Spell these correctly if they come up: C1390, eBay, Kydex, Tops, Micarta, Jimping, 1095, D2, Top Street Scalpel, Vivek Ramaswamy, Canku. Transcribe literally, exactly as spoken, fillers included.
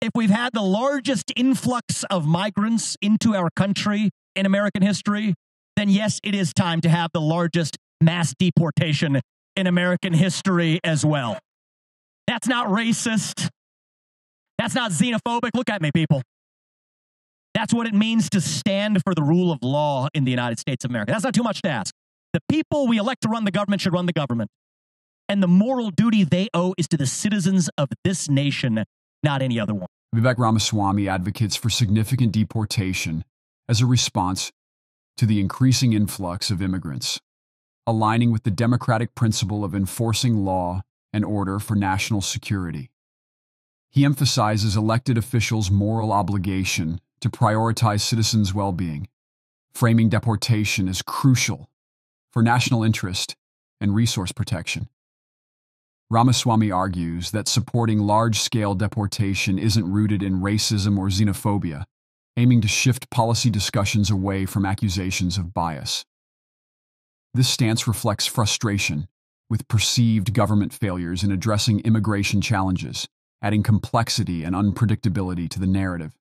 if we've had the largest influx of migrants into our country in American history, then yes, it is time to have the largest mass deportation in American history as well. That's not racist. That's not xenophobic. Look at me, people. That's what it means to stand for the rule of law in the United States of America. That's not too much to ask. The people we elect to run the government should run the government. And the moral duty they owe is to the citizens of this nation, not any other one. Vivek Ramaswamy advocates for significant deportation as a response to the increasing influx of immigrants, aligning with the democratic principle of enforcing law and order for national security. He emphasizes elected officials' moral obligation to prioritize citizens' well-being, framing deportation as crucial for national interest and resource protection. Ramaswamy argues that supporting large-scale deportation isn't rooted in racism or xenophobia, aiming to shift policy discussions away from accusations of bias. This stance reflects frustration with perceived government failures in addressing immigration challenges, adding complexity and unpredictability to the narrative.